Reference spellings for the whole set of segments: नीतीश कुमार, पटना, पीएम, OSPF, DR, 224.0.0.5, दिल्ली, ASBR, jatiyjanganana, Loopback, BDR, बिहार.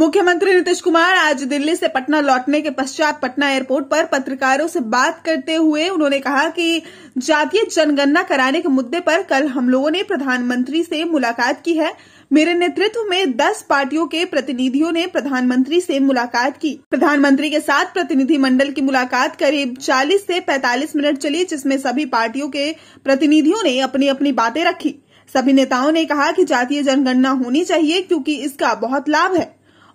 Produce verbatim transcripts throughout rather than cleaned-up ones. मुख्यमंत्री नीतीश कुमार आज दिल्ली से पटना लौटने के पश्चात पटना एयरपोर्ट पर पत्रकारों से बात करते हुए उन्होंने कहा कि जातीय जनगणना कराने के मुद्दे पर कल हम लोगों ने प्रधानमंत्री से मुलाकात की है। मेरे नेतृत्व में दस पार्टियों के प्रतिनिधियों ने प्रधानमंत्री से मुलाकात की। प्रधानमंत्री के साथ प्रतिनिधिमंडल की मुलाकात करीब चालीस से पैंतालीस मिनट चली, जिसमें सभी पार्टियों के प्रतिनिधियों ने अपनी अपनी बातें रखी। सभी नेताओं ने कहा कि जातीय जनगणना होनी चाहिए क्योंकि इसका बहुत लाभ है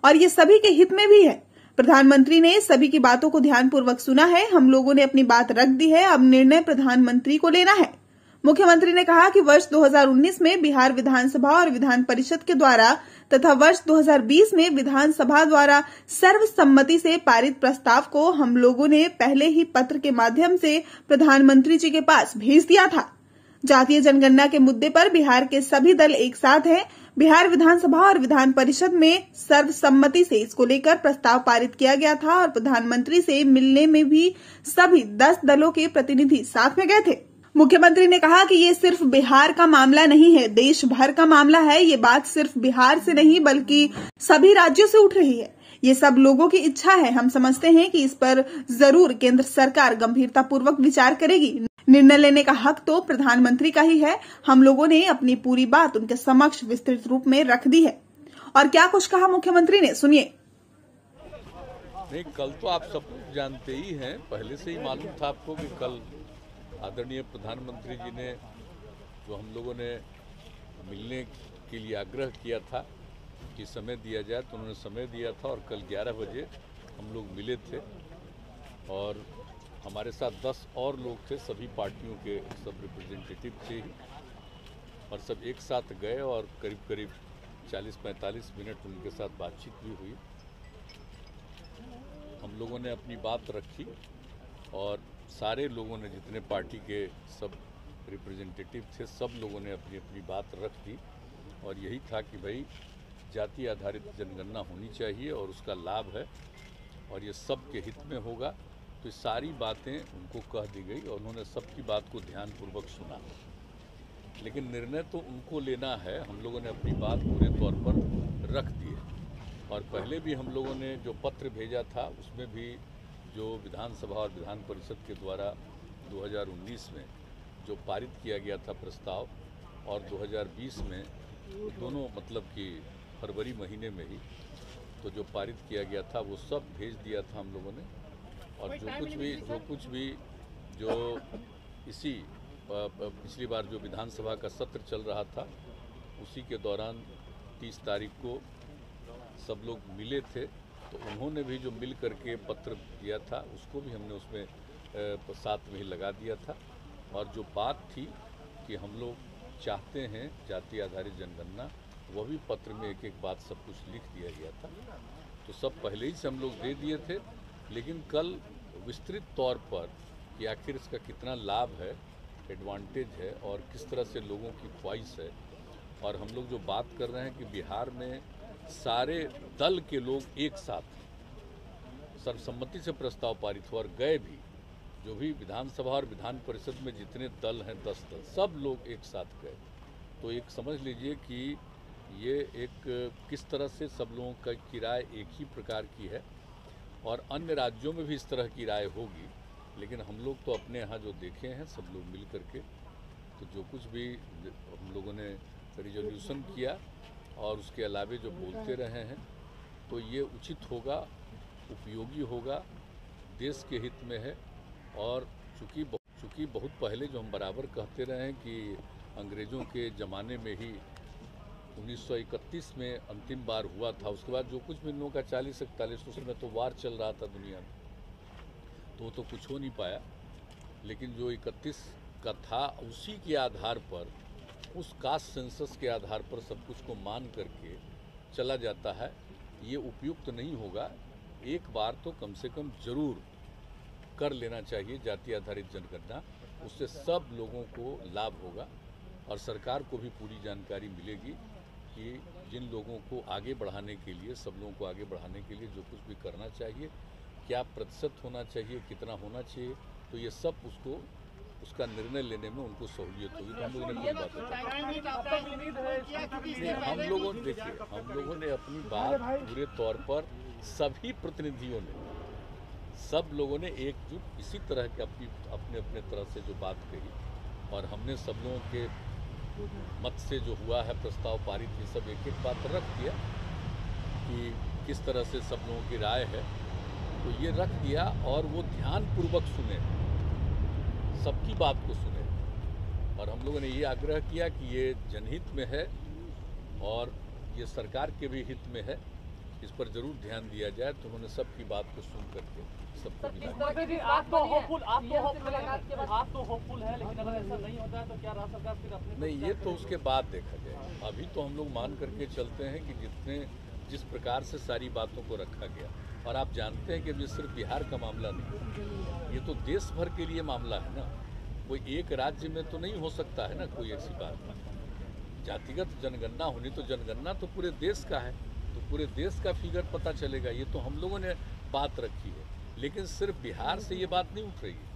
और ये सभी के हित में भी है। प्रधानमंत्री ने सभी की बातों को ध्यानपूर्वक सुना है। हम लोगों ने अपनी बात रख दी है। अब निर्णय प्रधानमंत्री को लेना है। मुख्यमंत्री ने कहा कि वर्ष दो हज़ार उन्नीस में बिहार विधानसभा और विधान परिषद के द्वारा तथा वर्ष दो हज़ार बीस में विधानसभा द्वारा सर्वसम्मति से पारित प्रस्ताव को हम लोगों ने पहले ही पत्र के माध्यम से प्रधानमंत्री जी के पास भेज दिया था। जातीय जनगणना के मुद्दे पर बिहार के सभी दल एक साथ हैं। बिहार विधानसभा और विधान परिषद में सर्वसम्मति से इसको लेकर प्रस्ताव पारित किया गया था और प्रधानमंत्री से मिलने में भी सभी दस दलों के प्रतिनिधि साथ में गए थे। मुख्यमंत्री ने कहा कि ये सिर्फ बिहार का मामला नहीं है, देश भर का मामला है। ये बात सिर्फ बिहार से नहीं बल्कि सभी राज्यों से उठ रही है। ये सब लोगों की इच्छा है। हम समझते हैं कि इस पर जरूर केंद्र सरकार गंभीरता पूर्वक विचार करेगी। निर्णय लेने का हक तो प्रधानमंत्री का ही है। हम लोगों ने अपनी पूरी बात उनके समक्ष विस्तृत रूप में रख दी है। और क्या कुछ कहा मुख्यमंत्री ने, सुनिए। नहीं, कल तो आप सब कुछ जानते ही हैं, पहले से ही मालूम था आपको कि कल आदरणीय प्रधानमंत्री जी ने जो हम लोगों ने मिलने के लिए आग्रह किया था कि समय दिया जाए, तो उन्होंने समय दिया था और कल ग्यारह बजे हम लोग मिले थे और हमारे साथ दस और लोग थे, सभी पार्टियों के सब रिप्रेजेंटेटिव थे और सब एक साथ गए और करीब करीब चालीस पैंतालीस मिनट उनके साथ बातचीत भी हुई। हम लोगों ने अपनी बात रखी और सारे लोगों ने, जितने पार्टी के सब रिप्रेजेंटेटिव थे, सब लोगों ने अपनी अपनी बात रख दी और यही था कि भाई जाति आधारित जनगणना होनी चाहिए और उसका लाभ है और ये सब के हित में होगा। तो सारी बातें उनको कह दी गई और उन्होंने सबकी बात को ध्यानपूर्वक सुना, लेकिन निर्णय तो उनको लेना है। हम लोगों ने अपनी बात पूरे तौर पर रख दी है और पहले भी हम लोगों ने जो पत्र भेजा था उसमें भी जो विधानसभा और विधान परिषद के द्वारा दो हज़ार उन्नीस में जो पारित किया गया था प्रस्ताव और दो हज़ार बीस में, दोनों मतलब कि फरवरी महीने में ही तो जो पारित किया गया था वो सब भेज दिया था हम लोगों ने। और जो कुछ भी जो कुछ भी जो इसी पिछली बार जो विधानसभा का सत्र चल रहा था उसी के दौरान तीस तारीख को सब लोग मिले थे, तो उन्होंने भी जो मिल करके पत्र दिया था उसको भी हमने उसमें साथ में ही लगा दिया था। और जो बात थी कि हम लोग चाहते हैं जाति आधारित जनगणना, वह भी पत्र में एक एक बात सब कुछ लिख दिया गया था। तो सब पहले ही से हम लोग दे दिए थे, लेकिन कल विस्तृत तौर पर कि आखिर इसका कितना लाभ है, एडवांटेज है और किस तरह से लोगों की ख्वाहिश है। और हम लोग जो बात कर रहे हैं कि बिहार में सारे दल के लोग एक साथ सर्वसम्मति से प्रस्ताव पारित हुआ और गए भी, जो भी विधानसभा और विधान परिषद में जितने दल हैं, दस दल, सब लोग एक साथ गए। तो एक समझ लीजिए कि ये एक किस तरह से सब लोगों का की राय एक ही प्रकार की है और अन्य राज्यों में भी इस तरह की राय होगी, लेकिन हम लोग तो अपने यहाँ जो देखे हैं सब लोग मिल करके, तो जो कुछ भी हम लोगों ने रिजोल्यूशन किया और उसके अलावे जो बोलते रहे हैं, तो ये उचित होगा, उपयोगी होगा, देश के हित में है। और चूँकि चूँकि बहुत पहले जो हम बराबर कहते रहे हैं कि अंग्रेज़ों के ज़माने में ही उन्नीस सौ इकतीस में अंतिम बार हुआ था, उसके बाद जो कुछ महीनों का चालीस इकतालीस उसमें तो वार चल रहा था दुनिया में, तो तो कुछ हो नहीं पाया। लेकिन जो इकतीस का था उसी के आधार पर, उस कास्ट सेंसस के आधार पर सब कुछ को मान करके चला जाता है। ये उपयुक्त नहीं होगा। एक बार तो कम से कम जरूर कर लेना चाहिए जाति आधारित जनगणना, उससे सब लोगों को लाभ होगा और सरकार को भी पूरी जानकारी मिलेगी कि जिन लोगों को आगे बढ़ाने के लिए, सब लोगों को आगे बढ़ाने के लिए जो कुछ भी करना चाहिए, क्या प्रतिशत होना चाहिए, कितना होना चाहिए, तो ये सब उसको उसका निर्णय लेने में उनको सहूलियत होगी। तो हम लोगों ने कोई बात नहीं, हम लोगों ने देखिए हम लोगों ने अपनी बात पूरे तौर पर सभी प्रतिनिधियों ने सब लोगों ने एकजुट इसी तरह के अपनी अपने अपने तरह से जो बात कही और हमने सब लोगों के मत से जो हुआ है प्रस्ताव पारित ये सब एक एक बात रख दिया कि किस तरह से सब लोगों की राय है, तो ये रख दिया और वो ध्यानपूर्वक सुने, सबकी बात को सुने और हम लोगों ने ये आग्रह किया कि ये जनहित में है और ये सरकार के भी हित में है, इस पर जरूर ध्यान दिया जाए। तो उन्होंने सबकी बात को सुन करके सबको आप तो होपफुल आप तो होपफुल आप तो होपफुल है, लेकिन अगर ऐसा नहीं होता है तो क्या राज्य सरकार फिर अपने नहीं, ये तो उसके बाद देखा जाए। अभी तो हम लोग मान करके चलते हैं कि जितने जिस प्रकार से सारी बातों को रखा गया, और आप जानते हैं कि ये सिर्फ बिहार का मामला नहीं, ये तो देश भर के लिए मामला है ना, कोई एक राज्य में तो नहीं हो सकता है ना कोई ऐसी बात। जातिगत जनगणना होनी तो जनगणना तो पूरे देश का है, तो पूरे देश का फिगर पता चलेगा, ये तो हम लोगों ने बात रखी है। लेकिन सिर्फ बिहार से ये बात नहीं उठ रही है,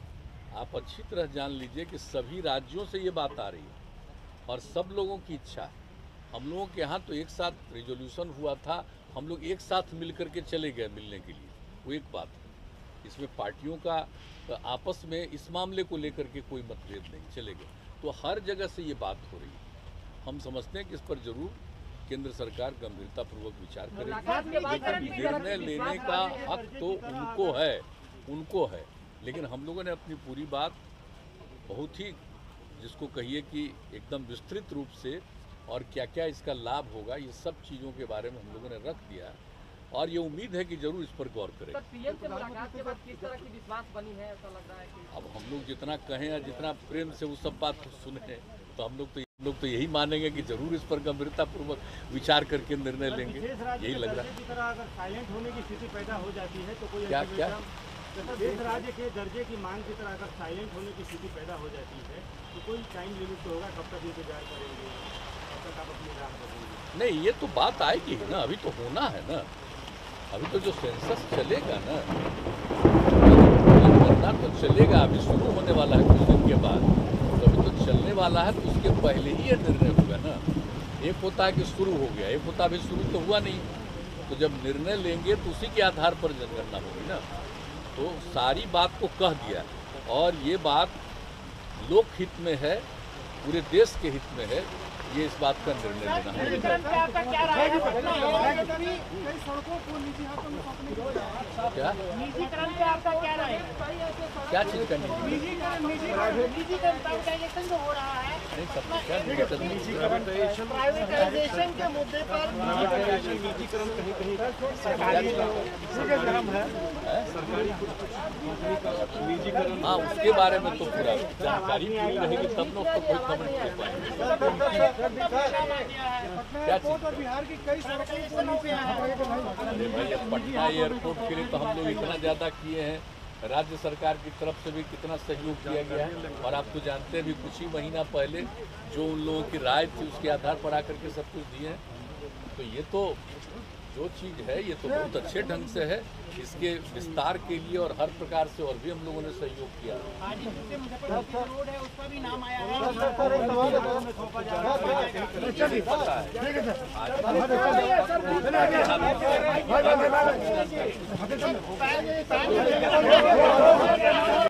आप अच्छी तरह जान लीजिए कि सभी राज्यों से ये बात आ रही है और सब लोगों की इच्छा है। हम लोगों के यहाँ तो एक साथ रेजोल्यूशन हुआ था, हम लोग एक साथ मिल करके चले गए मिलने के लिए, वो एक बात है। इसमें पार्टियों का आपस में इस मामले को लेकर के कोई मतभेद नहीं, चले गए। तो हर जगह से ये बात हो रही है, हम समझते हैं कि इस पर जरूर केंद्र सरकार गंभीरतापूर्वक विचार करेगी, लेकिन निर्णय लेने का हक तो उनको है उनको है लेकिन हम लोगों ने अपनी पूरी बात बहुत ही जिसको कहिए कि एकदम विस्तृत रूप से और क्या क्या इसका लाभ होगा ये सब चीज़ों के बारे में हम लोगों ने रख दिया और ये उम्मीद है कि जरूर इस पर गौर करें। पीएम से मुलाकात के बाद किस तरह की विश्वास बनी है, ऐसा लग रहा है कि अब हम लोग जितना कहें या जितना प्रेम से वो सब बात सुने तो हम लोग तो हम लोग तो यही मानेंगे कि जरूर इस पर गंभीरतापूर्वक विचार करके निर्णय लेंगे, यही लग रहा है। साइलेंट होने की स्थिति पैदा हो जाती है तो क्या क्या देश राज्य के दर्जे की मांग की तरह अगर साइलेंट होने की स्थिति पैदा हो जाती है तो कोई टाइम लिमिट होगा, कब तक इंतजार करेंगे? नहीं, ये तो बात आएगी ना, अभी तो होना है ना, अभी तो जो सेंसस चलेगा ना जनगणना तो चलेगा, अभी शुरू होने वाला है कुछ दिन के बाद, तो अभी तो चलने वाला है, तो उसके पहले ही ये निर्णय होगा ना। एक होता है कि शुरू हो गया, एक होता है अभी शुरू तो हुआ नहीं, तो जब निर्णय लेंगे तो उसी के आधार पर जनगणना होगी ना। तो सारी बात को कह दिया और ये बात लोकहित में है, पूरे देश के हित में है, ये इस बात का निर्णय लेना है। क्या क्या चीज करनी है? हाँ, उसके बारे में तो पूरा जानकारी पूरी रहेगी तब लोग तो कोई कमेंट कर पाएंगे। क्या बिहार की कई पटना एयरपोर्ट के लिए तो हम लोग इतना ज़्यादा किए हैं, राज्य सरकार की तरफ से भी कितना सहयोग किया गया है और आप तो जानते हैं भी कुछ ही महीना पहले जो उन लोगों की राय थी उसके आधार पर आकर के सब कुछ दिए हैं। तो ये तो जो चीज़ है ये तो बहुत अच्छे ढंग से है, इसके विस्तार के लिए और हर प्रकार से और भी हम लोगों ने सहयोग किया। आज भी